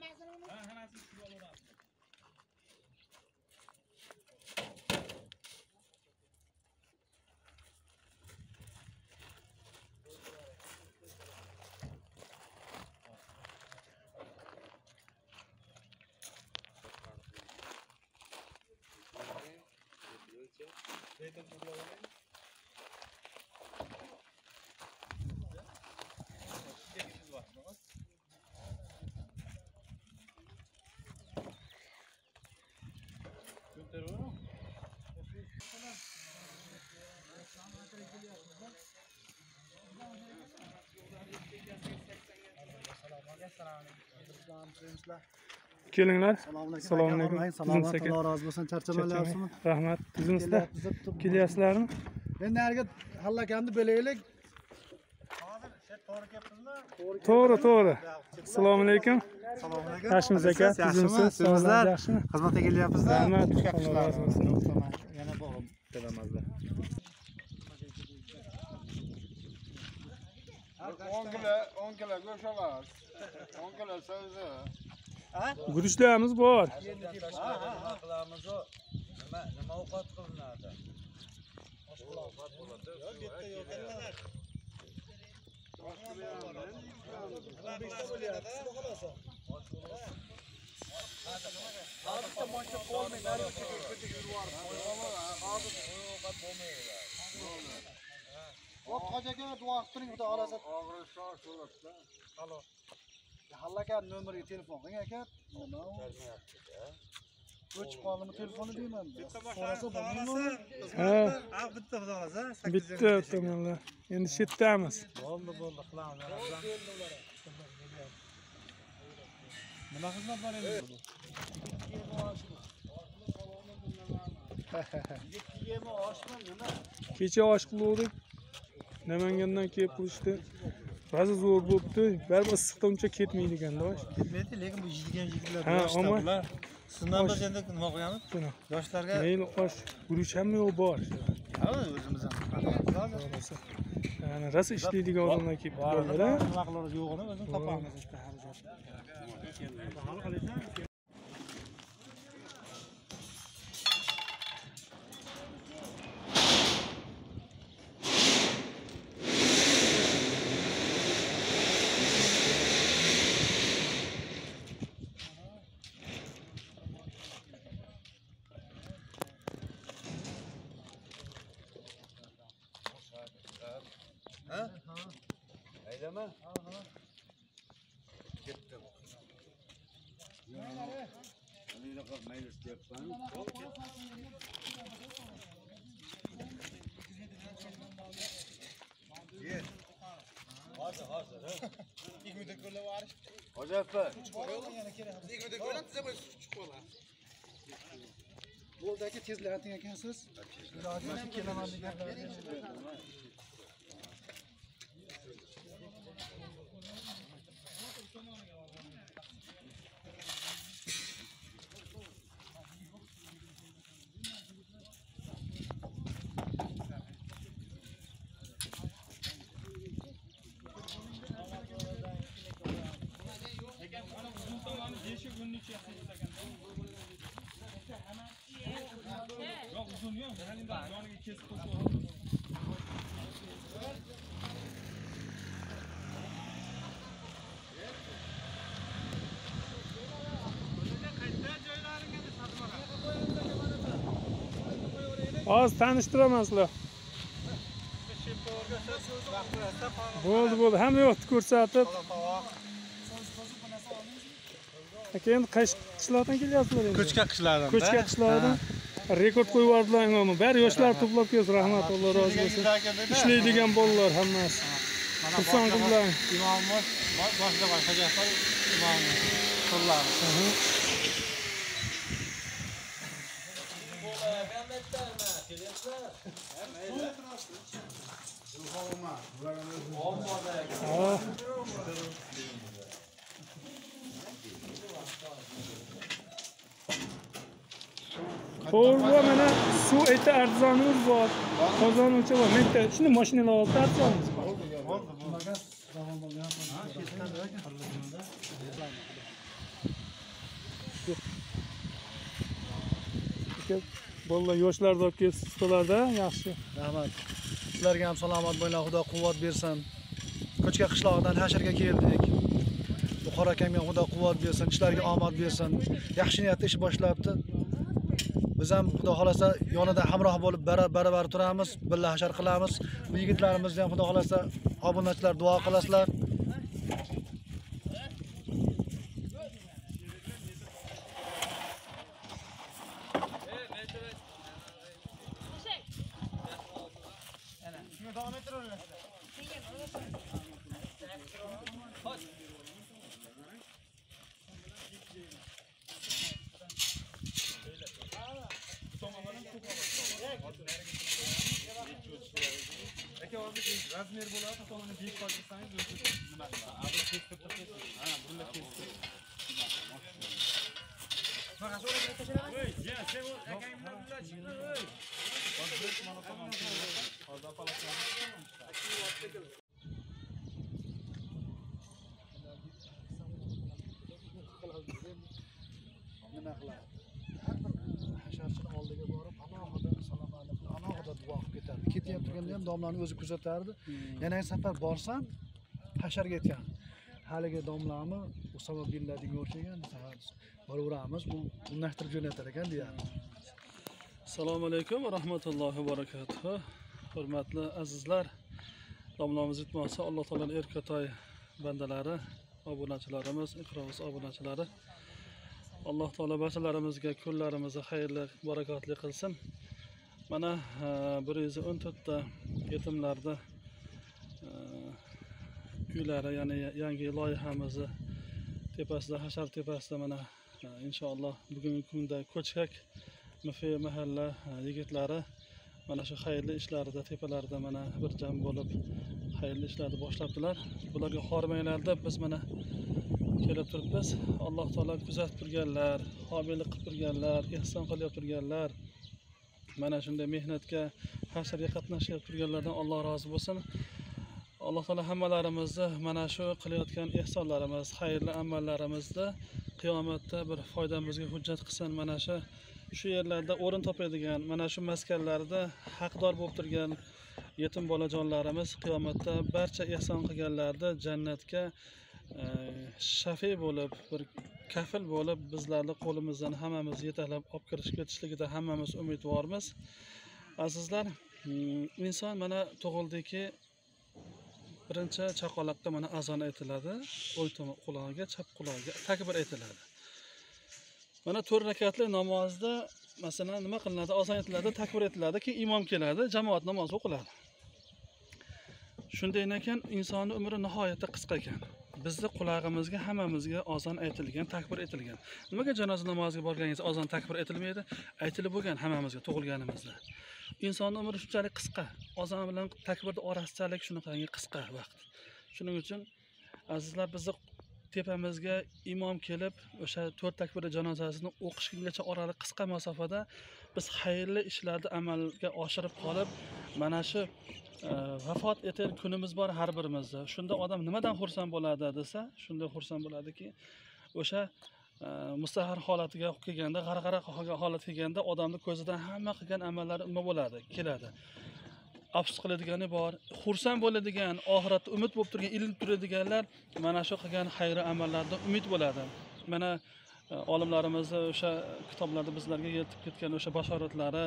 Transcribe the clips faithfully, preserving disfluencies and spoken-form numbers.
Hemen onu. Ha hemen şuraya onu at. Dedim buraya onu. Kelinler. Selamünaleyküm. Selamünaleyküm. Allah razı olsun. Çerçeveler olsun. Rahmet. Bizimizler. Kilyaslarım. Ben nerede halla kendi böyleyle. Doğru, doğru. Selamünaleyküm. Selamünaleyküm. Yaşımız aka. Bizimizler. Sizimizler. Hizmete geliyoruzlar. Rahmet. Allah razı olsun. Yana bağım edemezler. on kilo, on kilo göç olar. on kilo sözü. Guruşlarımız var. Taşlarımız o. Nima, nima ovqat qilinadi. Oshqoq ovqat bo'ladi. Yo'q, bitta yo'q emas. Hallaka numarayı telefon qilgan ekan. O'ch qolimi telefoni deyman. Bitta boshqasi bo'lmaymi? Ha, bitta xudolasa sakkiz. Bitta tomonlar. Endi shetdamiz. Bo'ldi, bo'ldi, qilamiz. Nima xizmat bor endi? yirmi yema oshmi nima? Kecha osh qiluvdik. Namangandan kelib turishdi. Bazı zor bo'libdi. Baribir issiqdan uncha ketmaydi-ganda. Ketmaydi, lekin bu yigirma yigirmalar yoshlar. Sizdan biz endi nima qilamiz? Yoshlarga men osh guruch hammi yo'q bor. Ha, o'zimizdan. Ya'ni rosa ishlaydigan odamlar kelib turadilar. Nima qilamiz yo'g'ini o'zimiz topamiz işte xarajatni. Hocam, ikimizde kola, size böyle küçük kola. Boldaki tezler atın yakınsız. Az tanıştıramazlar. Bo'ldi, bo'ldi. Hamma yo'qni ko'rsatib. Aka endi qaysi qishloqdan kelyapsizlar endi? Ko'chka qishloqdan. Ko'chka qishloqdan. Rekord qo'yib yubordilar imomi. Bari yoshlar to'plab kelib, rahmat, Alloh razı olsun. İşleydigan bolalar hammasi. Mana boshqa imomimiz, boshqa boshqa gaplar imomimiz. Qo'llarimiz. To'g'ri, mana suv eti arzonimiz bor. Qozon uncha bor. Menda shuni mashinalar olib arzonimiz bor. Bo'ldi, bo'ldi. Davomli bo'lgan. Ha, ketdan herkes bolla yoshlarga, ustalarga yaxshi. Rahmat. Sizlarga ham salomat bo'linglar, Xudo quvvat bersin. Ko'chka qishlog'idan hasharga keldik. Buxoro akamga Xudo quvvat bersin, ishlarga omad bersin. Yaxshi niyatda ish boshlabdi. Biz ham Xudo xolasa yonida hamroh bo'lib barabar turamiz, birga hashar qilamiz. Bu yigitlarimizni ham Xudo xolasa obunachilar duo qilasizlar. Razmer bo'ladi, to'g'rini besh qo'ysangiz o'zi nima qiladi? Abi kesib turasiz. Ha, bunga kesib. Mana shu yerga tashlab. Voy, ya, sen bu akangni bilan chiqdi, voy. Boshqa mana qolgan. Hozir apalaqdan. Nima qiladi? Har bir hasharchining oldiga borib, alohida duo qilib ketardi. Ketib turganda ham domlani o'zi kuzatardi. Yana safar borsam hasharga yetgan. Haliga domlami Usama biladigan o'xshagan baraveramiz. Bu unlashtirib jo'natar ekan deyapti. Assalomu alaykum va rahmatullohi va barakatuh. Hurmatli azizlar, domlamiz yetmasa Alloh taolaning erkatoy bandalari, obunachilarimiz, Iqro U Z obunachilari. Alloh taolo barchalarimizga kunlarimizni xayrli, barakatli qilsin. Mana bir yuz o'n to'rt ta yetimlarda uylari, yani yangi loyihamizni tepasida, hashar tepasida mana inshaalloh bugungi kunda Ko'chak Mifiy mahalla yigitlari mana shu xayrli ishlarida tepalarida mana bir jam bo'lib xayrli ishlarni boshlabdilar. Bularga xormanglarda biz mana kelib turibmiz. Alloh taolo kuzatib turganlar, homiylik qilib turganlar, ihson qilib turganlar, mana shunday mehnatga, hasharga qatnashib turganlardan Alloh rozi bo'lsin. Alloh taolo hammalarimizni mana shu qilayotgan ehsonlarimiz, xayrli amallarimizni qiyomatda bir foydamizga hujjat qilsin. Mana shu shu yerlarda o'rin topadigan, mana shu maskanlarda haqdor bo'lib turgan yetim bolajonlarimiz qiyomatda barcha ehson qilganlarni jannatga shafiy bo'lib, bir kafil bo'lib bizlarni qo'limizdan hammamiz yetalab olib kirish ketishligida hammamiz umidvormiz. Azizlar, inson mana tug'ildiki birinchi chaqaloqqa mana azon aytiladi, o'ng quloqiga, chap quloqiga takbir aytiladi. Mana to'rt rakatli namozda masalan nima qilinadi? Azon aytiladi, takbir aytiladi, keyin imom keladi, jamoat namoz o'qiladi. Shunday ekan, insonning umri nihoyatda qisqa ekan. Bizni qulog'imizga hammamizga azon aytilgan, takbir etilgan. Nimaga janoza namoziga borganingizda azon takbir etilmaydi? Aytilib bo'lgan hammamizga tug'ilganimizda. Insonning umri shunchalik qisqa. Azon bilan takbirning orasichalik shunaqangi qisqa vaqt. Shuning uchun azizlar, bizni tepamizga imom kelib o'sha to'rt takbirli janozasini o'qishgacha oraliq qisqa masofada biz xayrli ishlarni amalga oshirib qolib, mana shu vafot etar kunimiz bor har birimizda. Shunda odam nimadan xursand bo'ladi desa, shunda xursand bo'ladiki, o'sha mustahar holatiga kelganda, g'arg'ara holat kelganda odamning ko'zidan hamma qilgan amallari nima bo'ladi? Keladi. Afsus qiladigani bor, xursand bo'ladigan, oxiratda umid bo'lib turgan, ilinib turadiganlar mana shu qilgan xayr amallardan umid bo'ladi. Mana olimlarimiz o'sha kitoblarda bizlarga yetib ketgan o'sha bashoratlari,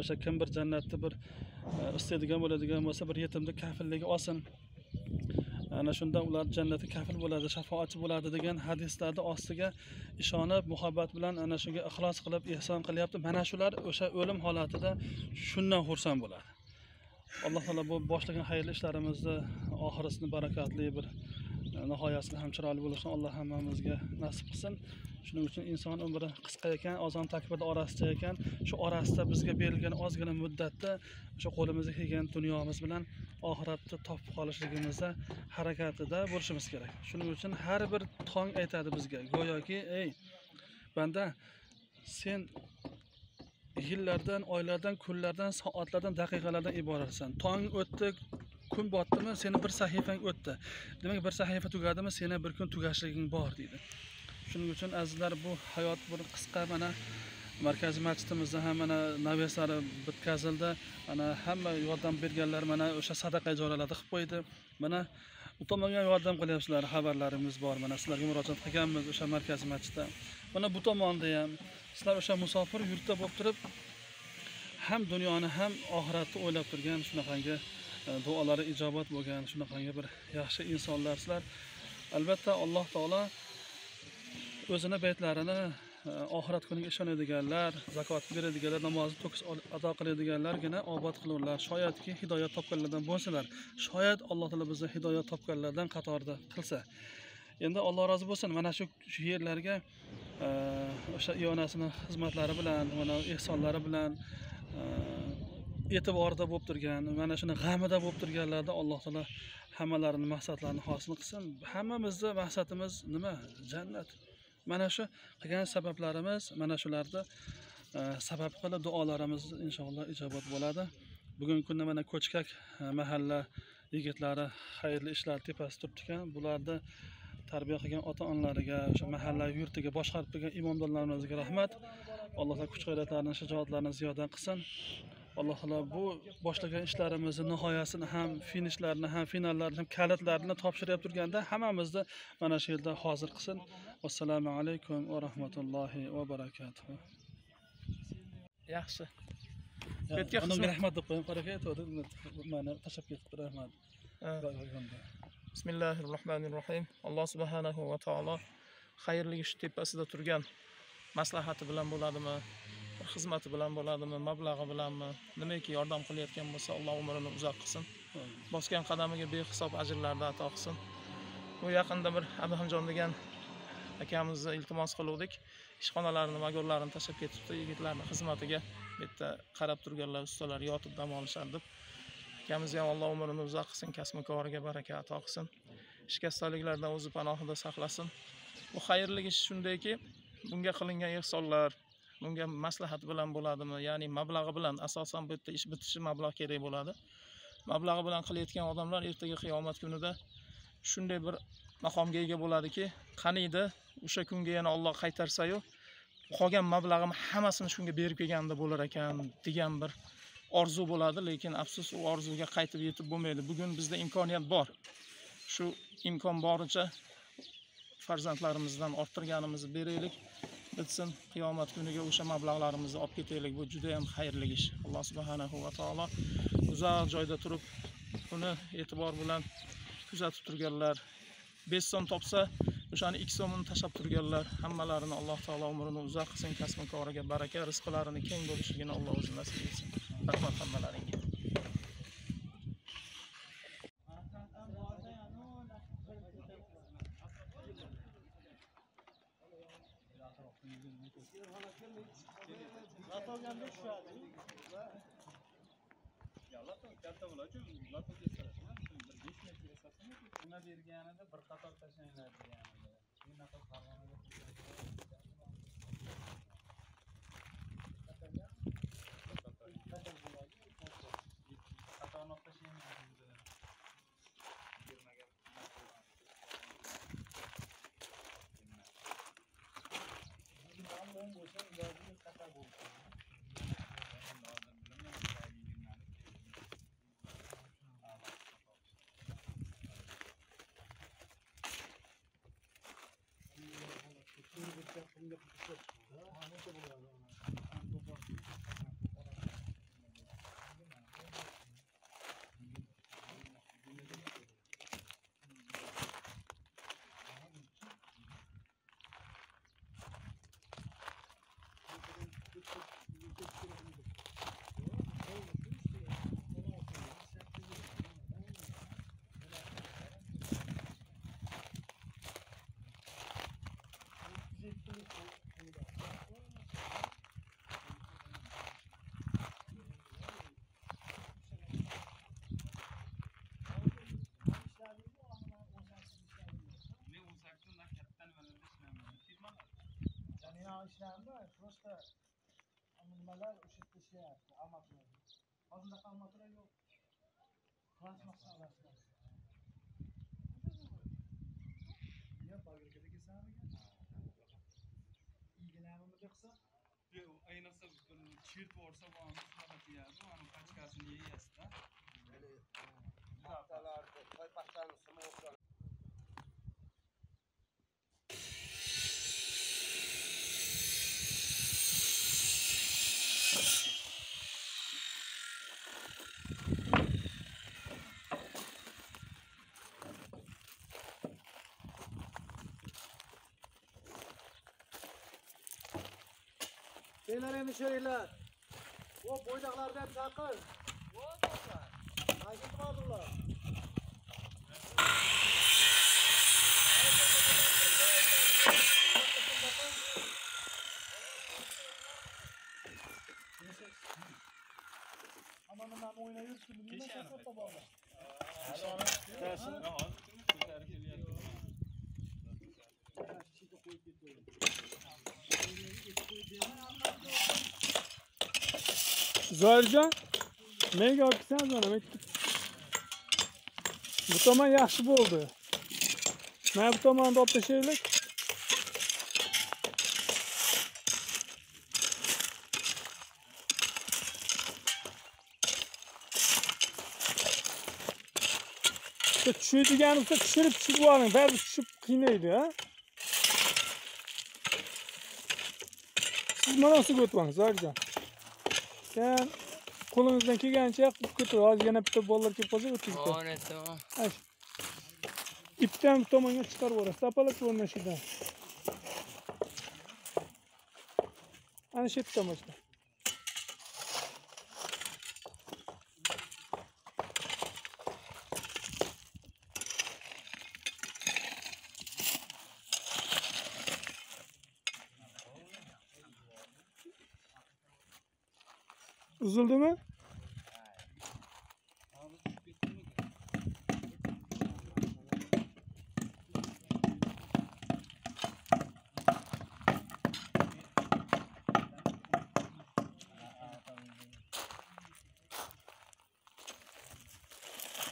o'sha kim bir jannatni bir istaydigan bo'ladigan bo'lsa, bir yetimni kafilligi olsin, ana shunda ular jannatga kafil bo'ladi, shafoatchi bo'ladi degan hadislarni ostiga ishonib, muhabbat bilan ana shunga ixlos qilib ihson qilyapti. Mana shular o'sha o'lim holatida shundan xursand bo'ladi. Alloh taolo bu boshlagan xayrli ishlarimizni oxirisini barakatli bir nihoyasini ham chiroyli bo'lishini Alloh hammamizga nasib qilsin. Shuning uchun inson umri qisqa ekan, azon takbir orasida ekan. Shu orasida bizga berilgan ozgina muddatda o'sha qo'limizga kelgan dunyomiz bilan oxiratni topib qolishligimizda harakatida bo'lishimiz kerak. Shuning uchun har bir tong aytadi bizga, go'yoki, ey banda, sen yillardan, oylardan, kunlardan, soatlardan, daqiqalardan iboratsan. Tong o'tdi, kun botdimi, seni bir sahifang o'tdi. Demak, bir sahifa tugadimi, seni bir kun tugashliging bor deydi. Shuning uchun azizlar, bu hayot bir qisqa, mana Merkezi Meclisimizde hem ana naviyasları bitkazildi, ana hem yordam berganlar mana o'sha sadaqa joraladik qo'ydi. Mana u tomonga yordam qilyapsizlar, xabarlarimiz bor. Mana sizlarga murojaat qilganmiz o'sha Merkezi Meclisda. Mana bu tomonda ham sizlar o'sha musofir yurtda bo'lib turib hem dunyoni hem oxiratni o'ylab turgan shunaqangi duolari ijobat bo'lgan, shunaqangi bir yaxshi insonlarsizlar. Albatta Alloh taolo o'zini baytlarini ahiret günü işanedigenler, zakat veredigenler, namazı toks ada qiladiganlargina obod qilurlar. Shoyatki hidoyat topganlardan bo'lsalar. Shoyat Alloh taolo bizni hidoyat topganlardan qatorida qilsa. Endi Alloh rozi bo'lsin, mana shu yerlarga o'sha iyonasining xizmatlari bilan, mana ehsonlari bilan e'tiborda bo'lib turgan, mana shuni g'amida bo'lib turganlarda Alloh taolo hammalarini maqsadlarini hosil qilsin. Hammamizning maqsadimiz nima? Jannat. Mana shu qilgan sabablarimiz, mana shularni sabab qilib duolarimiz inshaalloh ijobat bo'ladi. Bugungi kunda mana Ko'chkak mahalla yigitlari xayrli ishlar tepasida turibdi-kan. Bularni tarbiya qilgan ota-onalariga, o'sha mahalla yurtiga boshqarib turgan imomdorlarimizga rahmat. Alloh taolo kuch-g'ayratlarini, shijoatlarini ziyodan qilsin. Alloh taolo bu boshlagan ishlarimizni nihoyasini ham, finishlarini ham, finallarni ham, kalitlarini topshirib turganda hammamizni mana shu yerda hozir qilsin. Assalomu alaykum va rahmatullohi va barakatuh. Yaxshi. Betga rahmat deb qo'yim, qaraka aytdim, mana tashab ketdi, rahmat. Bismillahirrohmanirrohim. Alloh subhanahu va taolo xayrli ish tepasida turgan maslahati bilan bo'ladimi, xizmati bilan bo'ladimi, mablag'i bilanmi, nimaki yordam qilayotgan bo'lsa, Alloh umrini uzoq qilsin. Bosgan qadamiga behisob ajrlarni ato qilsin. Bu yaqinda bir Abduhamjon degan akamizni iltimos qiluvdik. Ishxonalarini, magorlarini tashab ketibdi, yigitlarning xizmatiga bitta qarab turganlar, ustalar yotib dam olishar deb. Akamizni ham Alloh umrini uzoq qilsin, kasb-koriga baraka ato qilsin. Shikastliklardan o'zi panohida saqlasin. Bu xayrli ish shundayki, bunga qilingan ehsonlar, bunga maslahat bilan bo'ladimi, ya'ni mablag'i bilan asosan bu yerda ish bitishi mablag' kerak bo'ladi. Mablag'i bilan qilayotgan odamlar ertaga qiyomat kunida shunday bir maqomga ega bo'ladiki, qaniydi o'sha kunga yana Alloh qaytarsa-yu, qolgan mablag'im hammasini shunga berib kelganda bo'lar ekan degan bir orzu bo'ladi, lekin afsus u orzuga qaytib yetib bo'lmaydi. Bugun bizda imkoniyat bor. Shu imkon boricha farzandlarimizdan orttirganimizni beraylik, bitsin, qiyomat kuniga o'sha mablag'larimizni olib ketaylik. Bu juda ham xayrli ish. Alloh subhanahu va taolo uzoq joyda turib, uni e'tibor bilan kuzatib turganlar, besh so'm topsa o'shani ikki so'mini tashab turganlar hammalarini Alloh taolo umrini uzoq qilsin, kasb-koriga baraka, rizqlarini keng bo'lishligini Alloh o'zi nasib etsin. Rahmat hammalaringizga. Ona bir yana da bir qator tashlanadi yanada. Bunaqa qarg'amada işlerinde prosta anılmalar ışıklı şey yaptı, amatörler. Azında amatörler yok. Transmak sağlarsın. Niye bağırıp gidip sana mı geldi? İlgilenmemi yoksa? ay nasıl çirt borsa bağımız tabii ya. Onun kaç kasını iyi yasta. Böyle haftalar toy pastan sumo. Beyler hemşehriler, o boydaklarda hep çakır. Ne oldu onlar? Kaygıtı vardılar. Aman aman oynayır şimdi. Niye şaşırt da bağlı? Dersin ne var? Zorca ne görsen zor. Bu zaman yaxşı oldu. Mən bu zaman da təşəkkürlər. Düşürdüyənimsə düşürüb düşüb varın. Bəzi düşüb qiynaydı ha. Siz mənə su götürün Zorca. Sen kolunuzdan ki gençler kutu az gene bir bollar ki pazar ötüyor. O ne tamam. Aş. İpten tamamını çıkar var. Sapalık var neşiden. Anne şey tam işte. Uzuldu mu?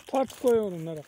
Tart koyuyorum onlara.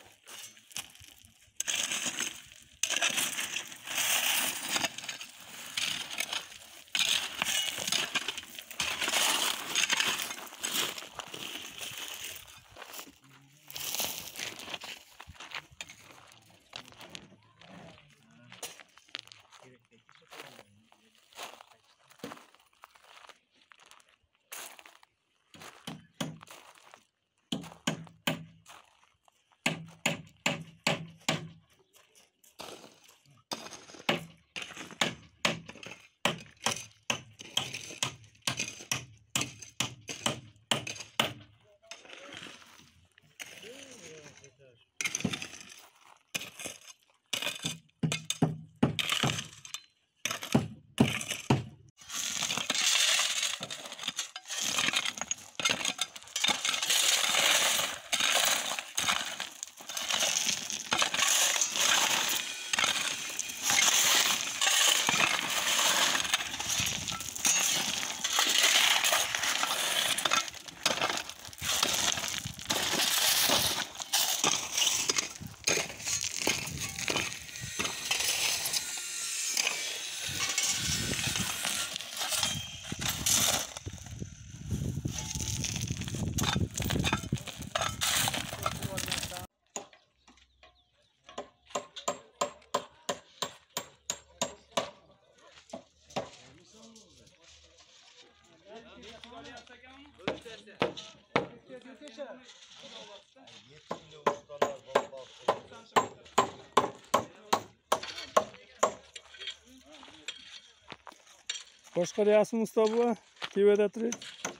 Başka diyasın usta bu? Tivedatri?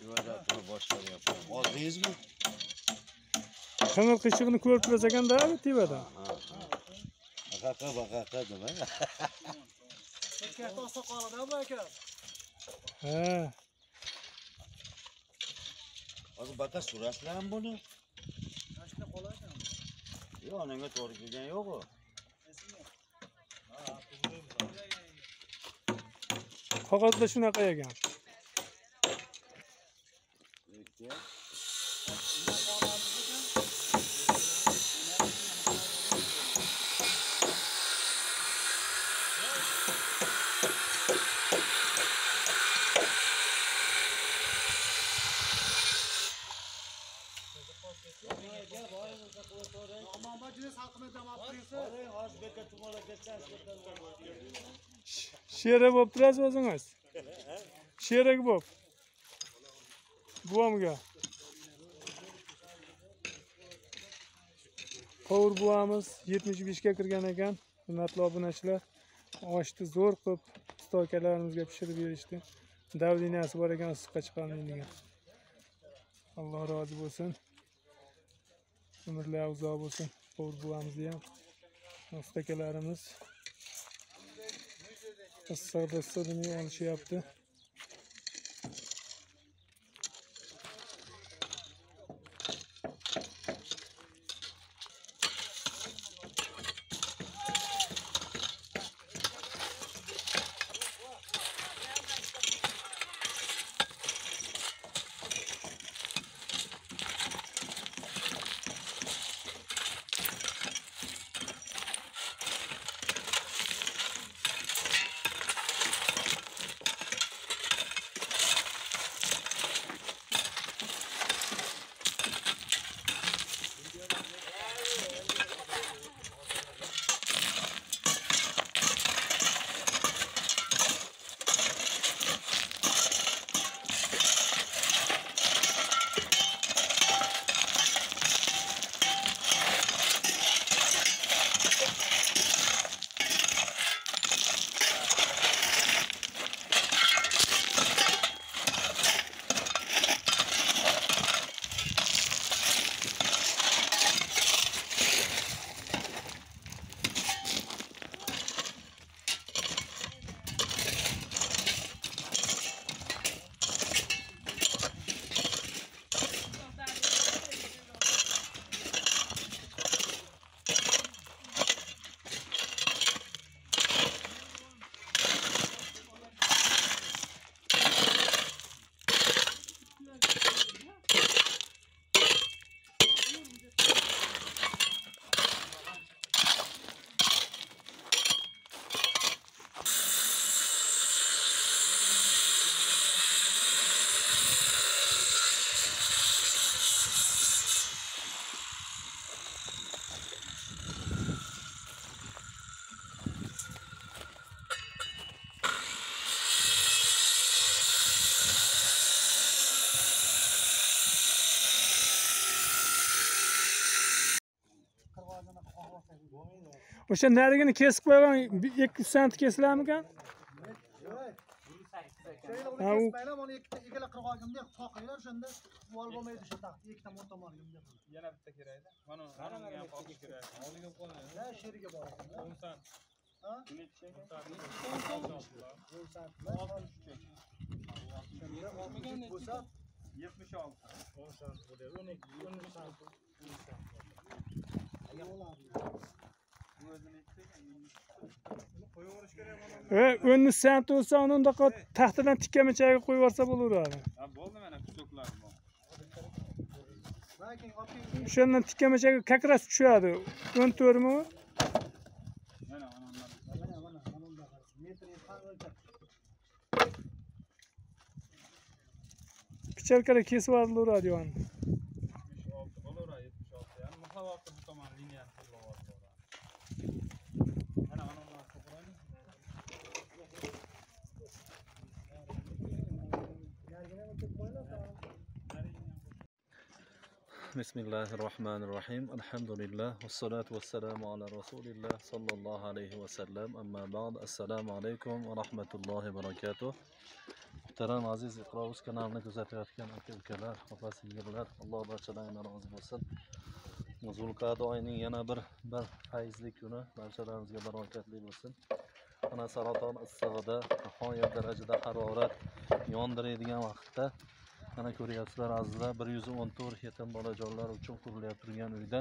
Tivedatri başka yapalım. Vazgeyiz mi? Kınır kışığını körpürecekken daha mı Tivedat? Akaka bakaka değil mi? Tekerte o sokağı da mı akar? He. Bakın baka suraslan bunu. Kaçta kolay mı? Yok anenge doğru giden yok o. Fakat şuna kayacağım. Şere bop tıraş basınız. Şere bop. Buam ga. Qovur buamız yetmish beshga kirgan ekan. Hurmatli obunachilar, oshni zo'r qilib stokalarimizga pishirib berishdi. Davlinasi bor ekan, issiqqa chiqarmaydi degan. Allah razı bo'lsin. Umrlar uzoq bo'lsin. Qovur buamizni ham ostakalarimiz issiq-issiqni olishyapti. O'sha narigini kesib qo'ygan ikki yuz sent kesilarmikan? Yo'q. Ha, u bayram uni ikkita egala qirib olganda qoqinglar, o'shanda uvol bo'lmaydi o'sha taqdi ikkita mo'n tomonligimda. Yana bitta kerakda. Mana unga ham qoqib kerak. Oliga qo'yadi. Ha, sheriga boradi. o'n sent. Ha? o'n sent. Önünü sent olsa onun da tahtadan tikkeme çayı koyuyorsa bulur abi. Şu yandan tikkeme çayı kakras uçuyordu. Ön törmü. Piçer kere kesi vardı olur abi. Bismillahirrahmanirrahim. Elhamdülillah. Ve salatu ve selamu ala Resulillah sallallahu aleyhi ve sellem. Amma ba'd. Esselamu aleyküm ve rahmetullahi ve berekatuh. Muhterem aziz Iqro U Z kanalını kuzatayotgan aka ukalar, opa singillar, Alloh barchalaridan razı bo'lsin. Zulqa'da oyining yana bir bir fayzli kuni barchalarimizga barakatli bo'lsin. Ana saraton issig'ida nihoyat darajada harorat yondiradigan vaqtda ana ko'ryapsizlar azizlar, bir yuz o'n to'rt yetim bolajonlar uchun qurilib turgan uyda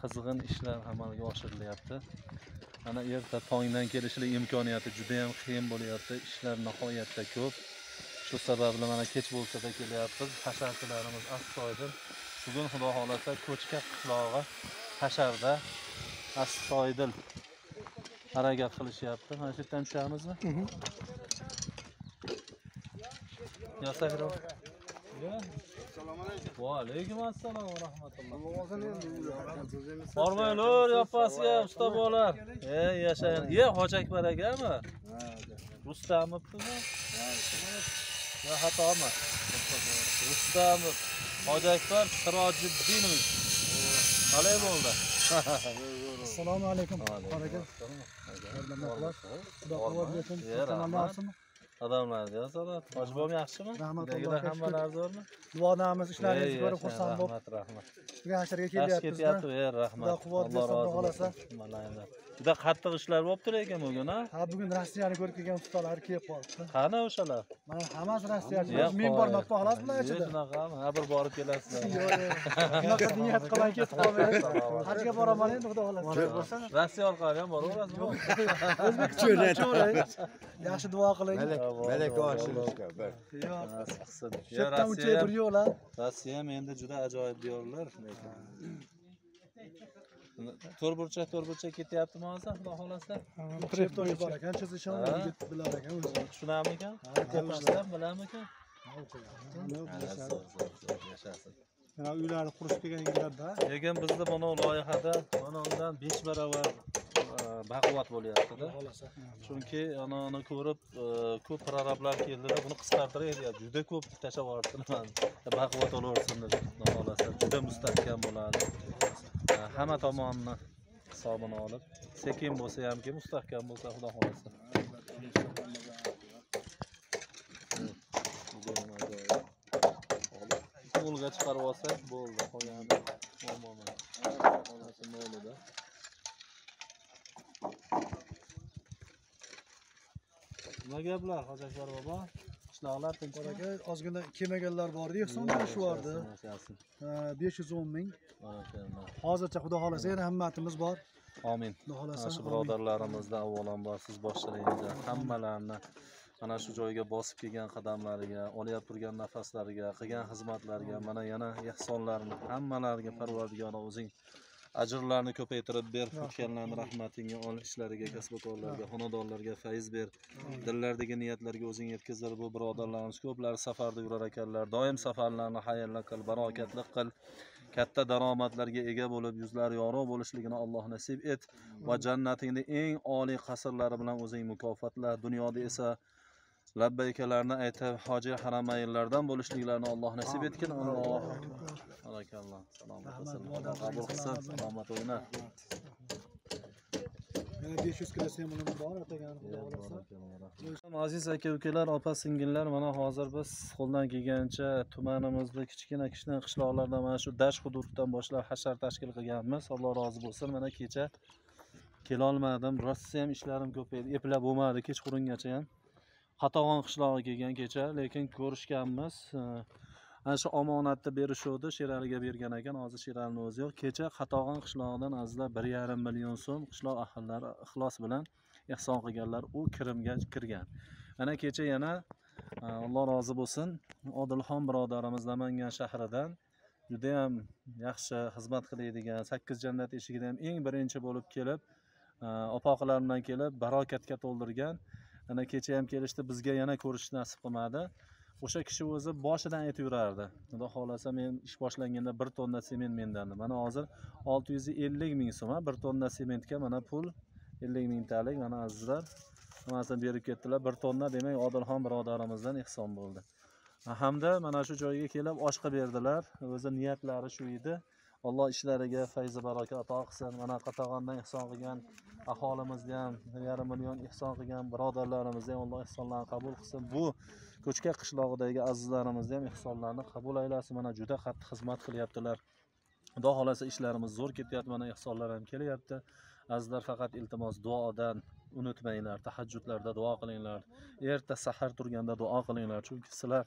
qizg'in ishlar amalga oshirilyapti. Ana erta tongdan kelishlik imkoniyati juda ham qiyin bo'lyapti. Ishlar nihoyatda ko'p. Shu sababli mana kech bo'lsa-da kelyapmiz. Hasharchilarimiz astoydil. Bugun xudo xolasa Ko'chka qishlog'i Hasharda astoydil harakat qilishyapti. Mana shu yerdan tushamizmi? Yo'q. Yo'q. Ya Aleyküm assalam ve rahmetullah. Hormaylor yapasiga ustabolar. Ey yashaylar. Ye ho'jak barakami? Rustamibmi? Ya xatoma. Rustamib. Ho'jaklar Sirojiddinov. Qalay bo'ldi. Assalomu alaykum. Baraka. Xudo qo'ysin. Salomatmisizmi? Adamlar ya zaten. Acaba mı yakışmıyor? Rahmet Allah keşke. Dualarımız işlerimiz böyle kursam bu. Rahmet rahmet. Gerçekten ki bir yaptı ya rahmet. Allah razı olsun. Malaylar. Bir de hatta işler bu aptal eken bugün ha? Ha bugün rastiyani görüp eken ustalar ki yapar. Ha ne uşalar? Ben hamas rastiyani. Min var mı pahalas mı açtı? Ne kam? Ha bir barut gelasın. Ne kadar niyet kalan ki tamir. Her şey para mali ne kadar pahalas. Rastiyan kalan var orası. Özbek çöre çöre. Yaşlı dua kalan. Melek aşırı çıkar. Şekten uçuya duruyorlar. Rasiyem hem de cüda acayip diyorlar. Torburça torburça kiti yaptım ağzı. Baholaslar. Kripto yaparken çizişen. Şuna mı iken? Yapmışlar bile mi iken? Yaşasın. Üyler kuruş kegen gider de. Egen bizde bana layıkada. Bana ondan beş beraber. Baquvvat bo'lyapti-da. Chunki ana uni ko'rib ko'p prorablar keldi-da, buni qisqartirib aytadi. Juda ko'p tashlab yubordilar. Baquvvat olaversin deb xohlasa, juda mustahkam bo'ladi. Hamma tomonni hisobini olib, sekin bo'lsa hamki mustahkam bo'lsa, xudo xolasa. Qo'lga chiqarib olsak bo'ldi, qo'yamiz. Bo'lmaydi. Xolasi nolida. Ne gepler hacaklar baba? İşlağlar tinç mi? Azgınla kemegeller vardı, son beş vardı. beş yüz on bin. Hazırca Xudo xolasa yana himmatimiz bor. Amin. Shu birodarlarimizda avvalan bor siz boshlaringizda hammalarini mana shu joyga bosib kelgan qadamlariga, olayib turgan nafaslariga, qilgan xizmatlariga, mana yana ihsonlarini hammalariga Parvardigor o'zing ajrlarni ko'paytirib ber, tutganlarni rahmatingga ol, ishlariga, kasb-korlarga, xonadonlarga fayz ber. Dillardagi niyatlarga o'zing yetkazar. Bu birodarlarimiz ko'plari safarda yurar ekanlar. Doim safarlarni xayrli qil, barokatli qil. Katta daromadlarga ega bo'lib, yuzlari yorug' bo'lishligini Alloh nasib et va jannatingning eng oliy qasrlari bilan o'zing mukofotla. Dunyoda esa labbaykalarni aytib, hoji haramaylardan bo'lishliklarini Alloh nasib etsin. Alloh barakalloh. Salomat bo'lsin. Qabul qilsin. Salomat o'yna. Yana besh yuz kilosiyam ulim bor, atagani Xudo xolasa. Aziz aka-ukalar, opa-singillar, mana hozir biz qo'ldan kelgancha tumanimizda kichkina kichkina qishloqlardan mana shu dash hududdan boshlab hashar tashkil qilganmiz. Alloh rozi bo'lsin. Mana kecha kela olmadim. Rossiya ham ishlarim ko'p edi. Eplab bo'lmadi kechqurungacha ham. Qatog'on qishlog'iga kelgan kecha, lekin ko'rishganmiz. Ana shu omonatni berishuvdi, Sheraliga bergan ekan, hozir Sheralning o'zi yo'q. Kecha Qatog'on qishlog'idan azizlar bir yarim million so'm qishloq ahllari ixlos bilan ihson qilganlar, u kirimga kirgan. Ana kecha yana Alloh rozi bo'lsin, Odilxon birodarimiz Namangan shahridan juda ham yaxshi xizmat qiladigan sakkiz jannat eshigiga ham eng birinchi bo'lib kelib, opoqlar bilan kelib, barokatga to'ldirgan. Ana kecha ham kelishdi, bizga yana ko'rish nasib qilmadi. O'sha kishi o'zi boshidan aytib yurardi. Xudo xolasa men ish boshlanganda bir tonna sement mendan. Mana hozir olti yuz ellik ming so'm, bir tonna sementga mana pul ellik ming talik mana azizlar hammasini berib ketdilar. bir tonna demak Odilxon birodarimizdan ihson bo'ldi. Hamda mana shu joyga kelib osh qilib berdilar. O'zi niyatlari shu edi. Alloh ishlariga fayzi barokat ato qilsin. Mana Qatag'ondan ihson qilgan aholimizga ham bir yarim million ihson qilgan birodarlarimizni ham Alloh ihsonlarini qabul qilsin. Bu Ko'chka qishlog'idagi azizlarimizni ham ihsonlarini qabul aylasin. Mana juda qattiq xizmat qilyaptilar. Xudo xolasa ishlarimiz zo'r ketyapti, mana ihsonlar ham kelyapti. Azizlar faqat iltimos duodan unutmanglar. Tahajjudlarda duo qilinglar. Erta sahar turganda duo qilinglar. Chunki sizlar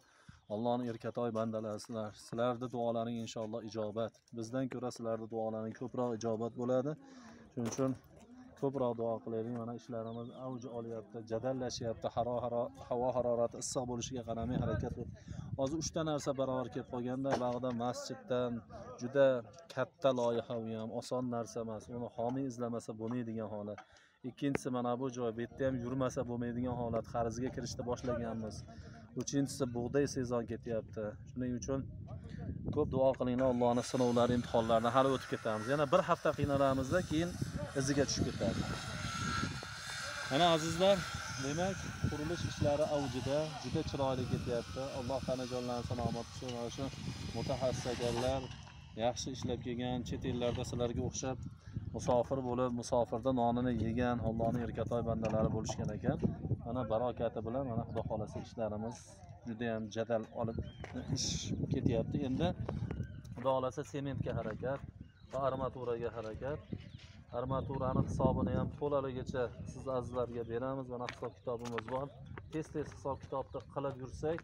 Allohning erkatoy bandalarisizlar. Sizlarning duolaring inshaalloh ijobat. Bizdan ko'ra sizlarning duolaring ko'proq ijobat bo'ladi. Shuning uchun ko'proq duo qilaylik. Mana ishlarimiz avj olyapti, jadallashyapti. Havo harorati issiq bo'lishiga qaramay harakat qilib. Hozir uchta narsa barobar kelib qolganda, bag'da masjiddan juda katta loyiha ham oson narsa emas. Uni homiy izlamasa bo'lmaydigan holat. Ikkinchisi mana bu joy betda ham yurmasa bo'lmaydigan holat. Qarzga kirishni boshlaganmiz. Uchinchisi bug'doy sezon ketyapti. Shuning uchun Ko'p duo qilinglar, Allohning sinovlari, imtihonlarini hali o'tib ketamiz. Yana bir hafta qiynalamizda keyin iziga tushib ketadi. Mana azizlar, demak, qurilish ishlari avjida, juda chiroyli ketyapti. Alloh tanajonlarni salomat qilsin. Mana shu mutaxassislar yaxshi ishlab kelgan, chet ellarda sizlarga o'xshab musofir bo'lib, musofirda nonini yegan Allohning erkatoy bandalari bo'lishgan ekan. Mana barakati bilan mana Xudo xolasi ishlarimiz juda ham jadal olib ish ketyapti. Endi Xudo xolasi sementga harakat va armaturaga harakat. Armaturaning hisobini ham to'laligicha siz azizlarga beramiz. Mana hisob kitobimiz bor. Tez-tez hisob kitobni qilib yursak,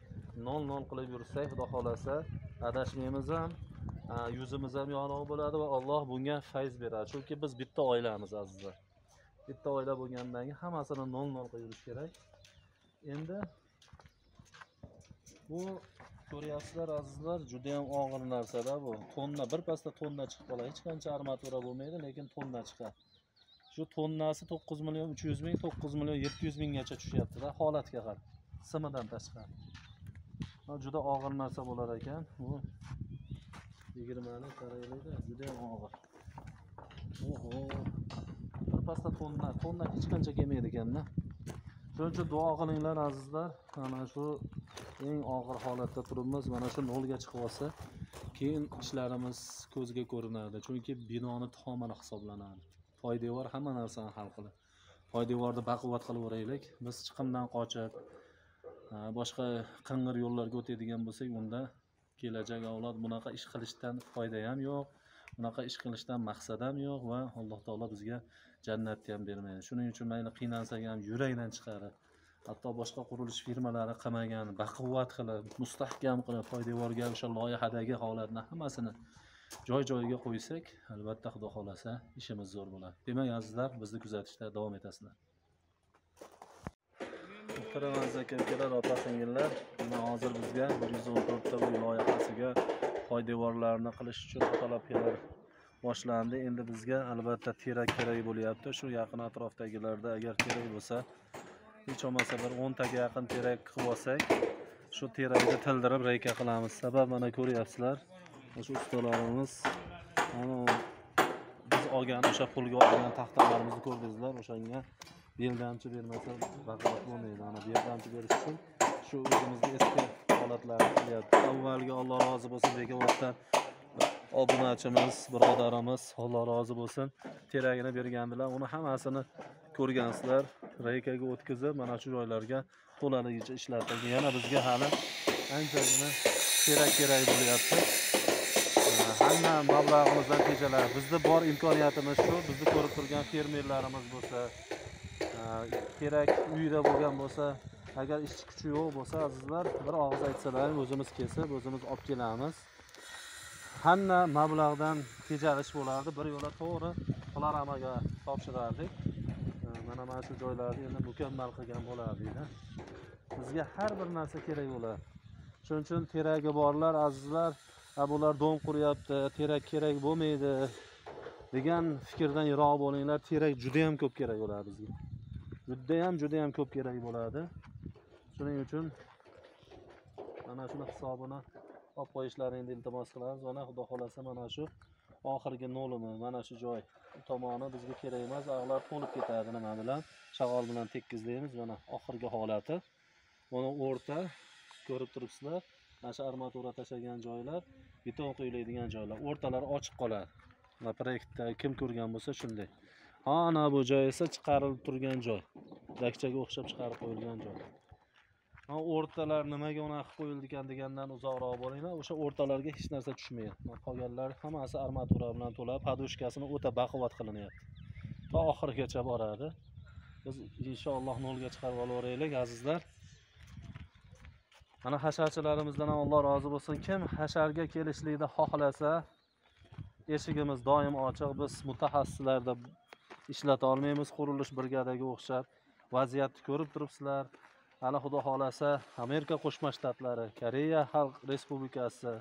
nol nol qilib yursak, Xudo xolasi adashmaymiz ham, yuzimiz ham yorug' bo'ladi va Alloh bunga fayz beradi. Chunki biz bitta oilamiz azizlar. Bitta oila bo'lgandan keyin hammasini nol nol qilib yurish kerak. Endi bu ko'ryapsizlar azizlar, juda ham og'ir narsa-da bu. Tonna birpasda tonna chiqib qoladi. Hech qancha armatura bo'lmaydi, lekin tonna chiqadi. Shu tonnasi to'qqiz million uch yuz ming, to'qqiz million yetti yuz minggacha tushyapti-da holatga qarab. Simidan tashqari. Bu juda og'ir narsa bo'lar ekan. Bu yigirmani qaraylikda, juda ham og'ir. Oho. Birpasda tonna, tonna hech qancha kelmaydi ekan-da. Shuning uchun duo qilinglar azizlar. Mana shu eng og'ir holatda turibmiz. Mana shu nolga chiqib olsa, keyin ishlarimiz ko'zga ko'rinadi. Chunki binoni tomini hisoblanadi. Poydevor hamma narsani hal qiladi. Poydevorni baquvvat qilib o'raylik. Biz chiqimdan qochib, boshqa qing'ir yo'llarga o'tadigan bo'lsak, unda kelajak avlod bunaqa ish qilishdan foyda ham yo'q, bunaqa ish qilishdan maqsad ham yo'q va Alloh taolo bizga jannatni ham bermaydi. Shuning uchun mayli qiynalsak ham yurakdan chiqarib, hatto boshqa qurilish firmalari qilmagan, baquvvat qilib, mustahkam qilib, poydevorga o'sha loyihadagi holatni hammasini joy-joyiga qo'ysak, albatta Xudo xolasa ishimiz zo'r bo'ladi. Demak, azizlar, bizni kuzatishda davom etasizlar. Muhtaram aka-ukalar, opa-singillar, mana hozir bizga bir yuz o'n to'rt ta bu loyihasiga poydevorlarni qilish uchun talablar boshlandi. Endi bizga albatta terak kerak bo'lyapti. Shu yaqin atrofdagilarda agar kerak bo'lsa, hech olmasa bir o'ntaga yaqin terak qilib olsak, shu terakni tildirib reyka qilamiz. Sabab mana ko'ryapsizlar, o'sha ustalarimiz, biz olgan o'sha pulga olgan taxtalarimizni ko'rdingizlar, o'shanga beldamchi bermasa baquvvat bo'lmaydi. Ana beldamchi berish uchun shu o'zimizga eski holatlarni qilyapti. Avvalgi Alloh rozi bo'lsin degan vaqtda obunachimiz, birodarimiz, Alloh rozi bo'lsin, teragini bergandilar. Uni hammasini ko'rgansizlar, reykaga o'tkazib mana shu joylarga to'laligicha ishlatilgan. Yana bizga hali anchagina terak kerak bo'lyapti. Hamma mablag'imizdan tejalar, bizda bor imkoniyatimiz shu. Bizni ko'rib turgan fermerlarimiz bo'lsa, terak uyida bo'lgan bo'lsa, agar ishchi kuchi yo'q bo'lsa azizlar, bir og'iz aytsalar, o'zimiz kesib o'zimiz olib kelamiz. Hamma mablag'dan tejalish bo'lardi, bir yo'la to'g'ri Xular amaga topshirardik. Mana mana shu joylarni endi mukammal qilgan bo'lardi-da. Bizga har bir narsa kerak bo'ladi. Shuning uchun teragi borlar azizlar, bular dom quryapti, terak kerak bo'lmaydi degan fikrdan yiroq bo'linglar. Terak juda ham ko'p kerak bo'ladi bizga. Juda ham juda ham ko'p kerak bo'ladi. Shuning uchun mana shuni hisobini olib qo'yishlaringizni iltimos qilamiz. Mana Xudo xolasa mana shu oxirgi nolimi, mana shu joy tomoni bizga kerak emas, ag'lar to'lib ketadi. Nima bilan shag'ol bilan tekizlaymiz. Mana oxirgi holati, mana o'rta ko'rib turibsizlar, mana shu armatura tashlagan joylar, beton quyiladigan joylar, o'rtalar ochiq qoladi. Mana proyektda kim ko'rgan bo'lsa shunday. Ha, ana bu joy esa chiqarilib turgan joy, dakchaga o'xshab chiqarib qo'yilgan joy. Ha, o'rtalar nimaga ona qilib qo'yildi ekan degandan uzoqroq bo'linglar. O'sha o'rtalarga hech narsa tushmayapti. Qolganlar hammasi armatura bilan to'lab, padushkasini o'ta baquvvat qilinyapti. To oxirigacha boradi. Biz inshaalloh nolga chiqarib olaveraylik azizlar. Mana hasharchilarimizdan ham Alloh rozi bo'lsin. Kim hasharga kelishlikni xohlasa, eshigimiz doim ochiq. Biz mutaxassislarda ishlata olmaymiz, qurilish brigadaga o'xshab. Vaziyatni ko'rib turibsizlar. Ana Xudo xolasa Amerika Qo'shma Shtatlari, Koreya Xalq Respublikasi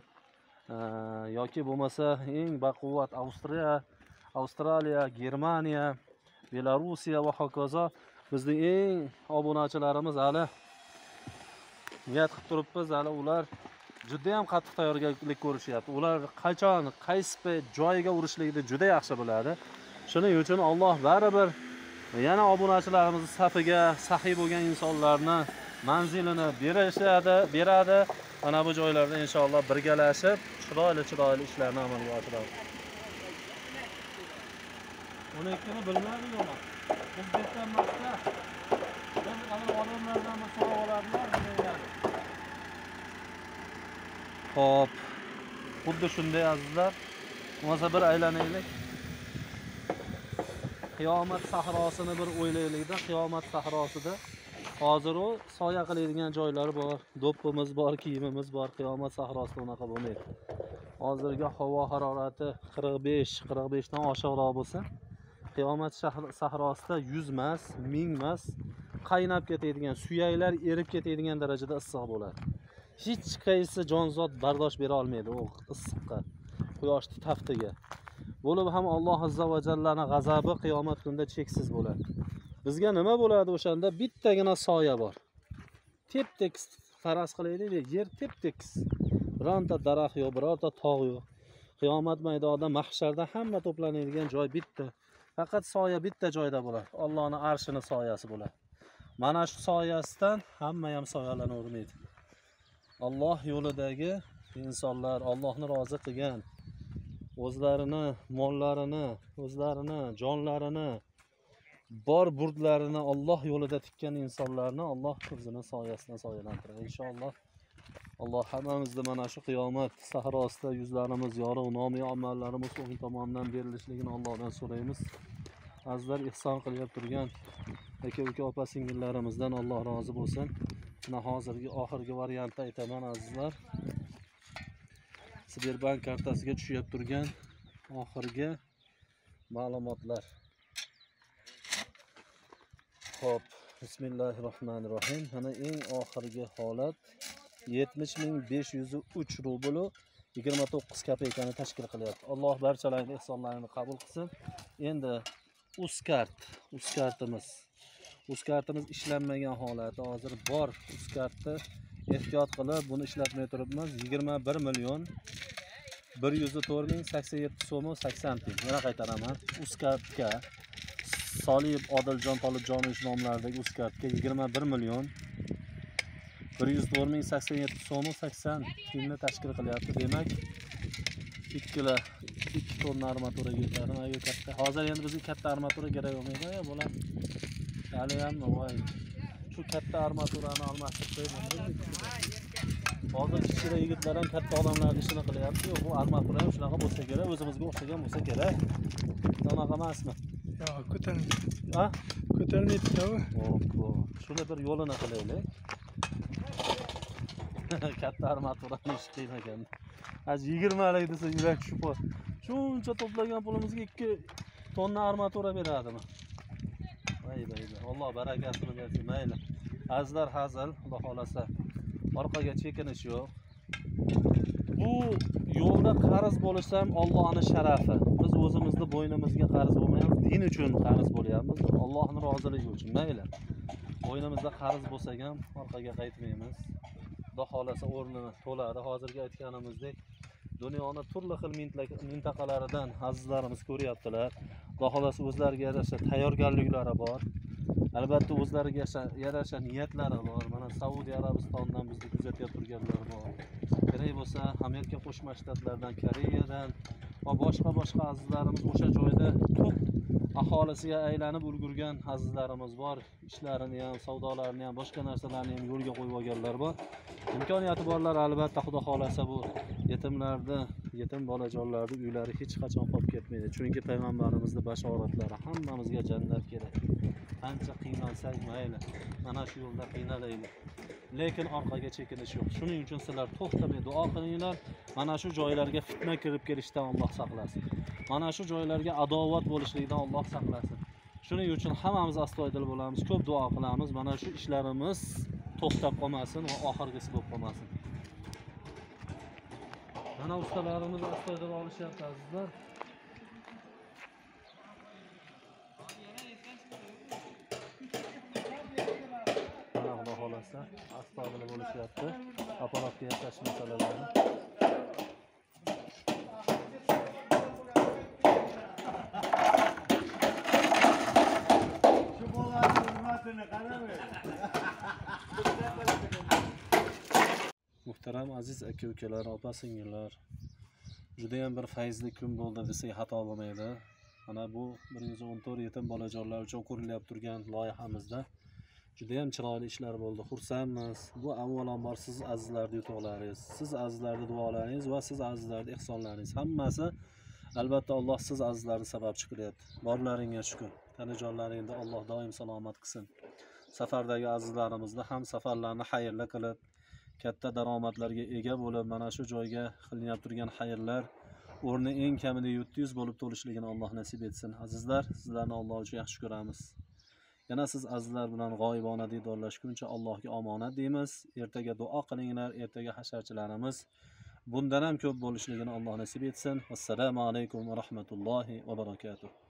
yoki bo'lmasa eng baquvvat Avstriya, Avstraliya, Germaniya, Belorussiya va hokazo bizning eng obunachilarimiz hali niyat qilib turibmiz. Hali ular judayam qattiq tayyorgarlik ko'rishyapti. Ular qachon, qaysi joyga urishligini juda yaxshi biladi. Shuning uchun Alloh baribir yana obunachilarimiz safiga sahiy bo'lgan insonlarni manzilini berishadi, beradi. Mana bu joylarda inshaalloh birgalashib, chiroyli chiroyli ishlarni amalga oshiramiz. Buni ikkini bilmaydi yo'q. Biz bizdan boshqa biz hali odamlardan so'rab olarlar. Hop. Xuddi shunday azizlar. Bo'lmasa bir aylanaylik. Qiyomat sahrosini bir o'ylaylikda, qiyomat sahrosida hozir u soya qiladigan joylari bor, do'ppimiz bor, kiyimimiz bor. Qiyomat sahrosida unaqa bo'lmaydi. Hozirgi havo harorati qirq besh qirq besh dan oshiqroq bo'lsa, qiyomat sahrosida yuz emas, ming emas, qaynab ketadigan, suyaklar erib ketadigan darajada issiq bo'ladi. Hech qaysi jonzot bardosh bera olmaydi u issiqqa, quyoshning taftiga. Bo'lib ham Alloh azza va jallaning g'azabi qiyomat kunida cheksiz bo'ladi. Bizga nima bo'ladi o'shanda? Bittagina soya bor. Tep-tekis faraz qilaylik, yer tep-tekis. Bironta daraxt yo'q, birorta tog' yo'q. Qiyomat maydonida, mahsharda hamma to'planadigan joy bitta. Faqat soya bitta joyda bo'ladi. Allohning arshini soyasi bo'ladi. Mana shu soyasidan hamma ham soyalanadi. Allah yo'lidagi insonlar, Allohni rozi qilgan, o'zlarini, mollarini, o'zlarini, jonlarini, bor burdlarini Alloh yo'lida tikkan insonlarni Alloh o'zining soyasidan soyalantiradi. Inshaalloh Alloh hammamizni mana shu qiyomat sahrosida yuzlarimiz yorug', nomi amallarimiz o'ng tomonidan berilishligini Allohdan so'raymiz. Azizlar, ihson qilib turgan aka-uka, opa-singillarimizdan Alloh rozi bo'lsin. Mana hozirgi oxirgi variantni aytaman azizlar. Siberbank kartasiga tushib turgan oxirgi ma'lumotlar. Xo'p, bismillahirrohmanirrohim. Mana eng oxirgi holat yetmish ming besh yuz uch rubl yigirma to'qqiz kopeyani tashkil qilyapti. Alloh barchalarning ihsonlarini qabul qilsin. Endi Uzkart, Uzkartimiz Uz kartimiz ishlanmagan holati hozir bor. Uz kartni ehtiyot qilib buni ishlatmay turibmiz. yigirma bir million bir yuz to'rt ming sakson yetti so'm sakson tiyin. Yana qaytaraman. Uz kartga Solib Odiljon Tolibjonovich nomlaridagi uz kartga yigirma bir million bir yuz to'rt ming sakson yetti so'm sakson tiyinni tashkil qilyapti. Demak, ikki tonna armatura yetadi. Mana bu katta. Hozir endi bizga katta armatura kerak bo'lmaydi-ya, bo'lar. Aliyam voy. Shu katta armaturani almashtirib qo'yamiz. Hozir kichkina yigitlar ham katta odamlarning ishini qilyapti. Bu armatura ham shunaqa bo'lsa kerak, o'zimizga o'xshagan bo'lsa kerak. Shunaqa emasmi? Yo'q, ko'tarilmaydi. Ha? Ko'tarilmaydi-ku. O'q. Shuni bir yo'lini qilaylik. Katta armaturani ish qilmagan. Az yigirma lik desa yurak tushib qol. Shuncha to'plagan pulimizga ikki tonna armatura beradimi? Alloh barakasini bersin. Mayli. Azizlar, hazil, xudo xolasa orqaga chekinish yo'q. Bu yo'lda qarz bo'lsam Allohning sharafi. Biz o'zimizni bo'ynimizga qarz bo'lmaymiz, din uchun qarz bo'lyapmiz, Allohning roziligi uchun. Mayli. Bo'ynimizda qarz bo'lsak ham orqaga qaytmaymiz. Xudo xolasa o'rnini to'ladi. Hozirgi aytganimizdek, dunyoning turli xil mintaqalaridan azizlarimiz ko'ryaptilar. Xudo xolasa o'zlariga yarasha tayyorgarliklari bor. Albatta o'zlariga yarasha niyatlari bor. Mana Saudiya Arabistonidan bizni kuzatib turganlar bor. Kerak bo'lsa Amerika Qo'shma Shtatlaridan, Koreyadan va boshqa-boshqa azizlarimiz o'sha joyda ko'p aholisiga aylanib ulgurgan azizlarimiz bor. Ishlarini ham, savdolarini ham, boshqa narsalarni ham yo'lga qo'yib olganlar bor. Imkoniyati borlar albatta, xudo xolasa bu yetimlarni, yetim bolajonlarni uylari hech qachon qolib ketmaydi. Chunki payg'ambarimizning bashoratlari hammamizga jannat kerak. Qancha qiynalsak mayli, mana shu yo'lda qiynalaylik, lekin orqaga chekinish yo'q. Shuning uchun sizlar to'xtamay duo qilinglar. Mana shu joylarga fitna kirib kelishdan Alloh saqlasin. Mana shu joylarga adovat bo'lishlikdan Alloh saqlasin. Shuning uchun hammamiz astoydil bo'lamiz, ko'p duo qilamiz. Mana shu ishlarimiz to'xtab qolmasin va oxirgisi bo'lib qolmasin. Mana ustalarimiz astoydil olishyapti azizlar. Astoydil bo'lishyapti. Kapanak yaklaş meselelerine. Şu boğazın hürmetini karar verin. Muhterem aziz aka ukalar, opa singillar. Judayam bir fayzli kun bo'ldi desak xato bo'lmaydi. Mana bu bir yuz o'n to'rt yetim bolajonlar uchun qurilyap turgan loyihamizda judayam chiroyli ishlar bo'ldi. Xursandmiz. Bu avvalambor siz azizlarning yutuqlaringiz, siz azizlarning duolaringiz va siz azizlarning ihsonlaringiz. Hammasi albatta Alloh siz azizlarning sababchi qilyapti. Borlaringga shukr. Tanajonlaringni Alloh doim salomat qilsin. Safardagi azizlarimizni ham safarlarini xayrli qilib, katta daromadlarga ega bo'lib, mana shu joyga qilinib turgan xayrlar o'rni eng kamida yetti yuz bo'lib to'lishligini Alloh nasib etsin. Azizlar, sizlarni Alloh uchun yaxshi ko'ramiz. Yana siz azizlar bilan g'oyibona diydorlashguncha Allohga omonat deymiz. Ertaga duo qilinglar, ertaga hasharchilarimiz bundan ham ko'p bo'lishligini Alloh nasib etsin. Assalomu alaykum va rahmatullohi va barakatuh.